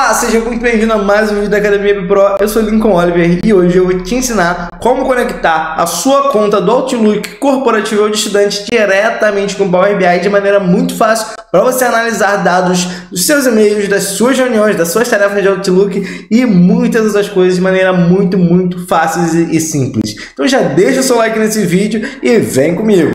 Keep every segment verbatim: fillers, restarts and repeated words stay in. Olá, seja muito bem-vindo a mais um vídeo da Academia BePro. Eu sou Lincoln Oliver e hoje eu vou te ensinar como conectar a sua conta do Outlook corporativa ou de estudante diretamente com o Power B I de maneira muito fácil para você analisar dados dos seus e-mails, das suas reuniões, das suas tarefas de Outlook e muitas outras coisas de maneira muito, muito fácil e simples. Então já deixa o seu like nesse vídeo e vem comigo!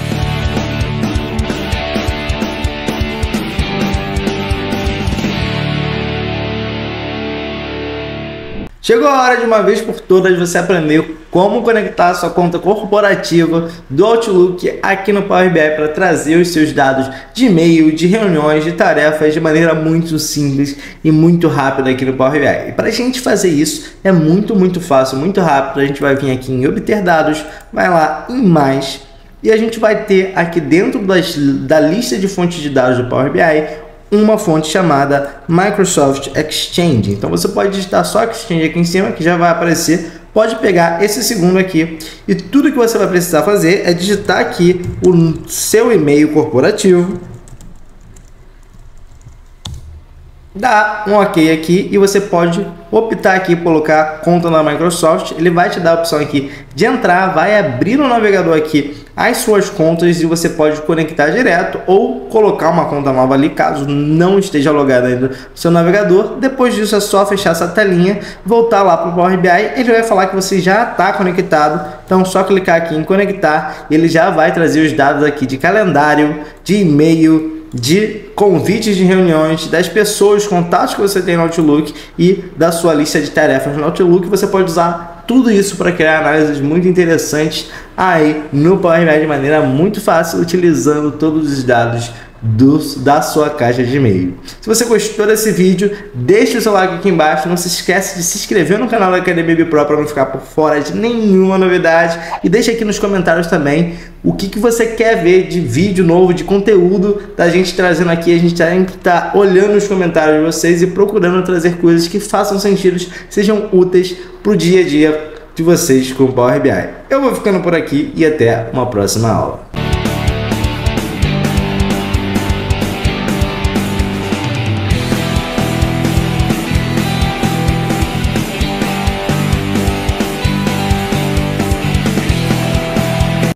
Chegou a hora de uma vez por todas você aprender como conectar a sua conta corporativa do Outlook aqui no Power B I para trazer os seus dados de e-mail, de reuniões, de tarefas de maneira muito simples e muito rápida aqui no Power B I. E para a gente fazer isso é muito, muito fácil, muito rápido. A gente vai vir aqui em obter dados, vai lá em mais e a gente vai ter aqui dentro das, da lista de fontes de dados do Power B I uma fonte chamada Microsoft Exchange. Então você pode digitar só Exchange aqui em cima que já vai aparecer. Pode pegar esse segundo aqui e tudo que você vai precisar fazer é digitar aqui o seu e-mail corporativo, dá um ok aqui e você pode optar aqui por colocar conta na Microsoft. Ele vai te dar a opção aqui de entrar, vai abrir no navegador aqui as suas contas e você pode conectar direto ou colocar uma conta nova ali caso não esteja logado ainda no seu navegador. Depois disso é só fechar essa telinha, voltar lá para o Power B I, ele vai falar que você já está conectado, então é só clicar aqui em conectar, ele já vai trazer os dados aqui de calendário, de e-mail, de convites de reuniões, das pessoas, contatos que você tem no Outlook e da sua lista de tarefas no Outlook. Você pode usar tudo isso para criar análises muito interessantes aí no Power B I de maneira muito fácil, utilizando todos os dados do, da sua caixa de e-mail. Se você gostou desse vídeo, deixe o seu like aqui embaixo, não se esquece de se inscrever no canal da Academia BePro para não ficar por fora de nenhuma novidade e deixe aqui nos comentários também o que, que você quer ver de vídeo novo, de conteúdo da gente trazendo aqui. A gente sempre está olhando os comentários de vocês e procurando trazer coisas que façam sentido, sejam úteis para o dia a dia de vocês com o Power B I. Eu vou ficando por aqui e até uma próxima aula.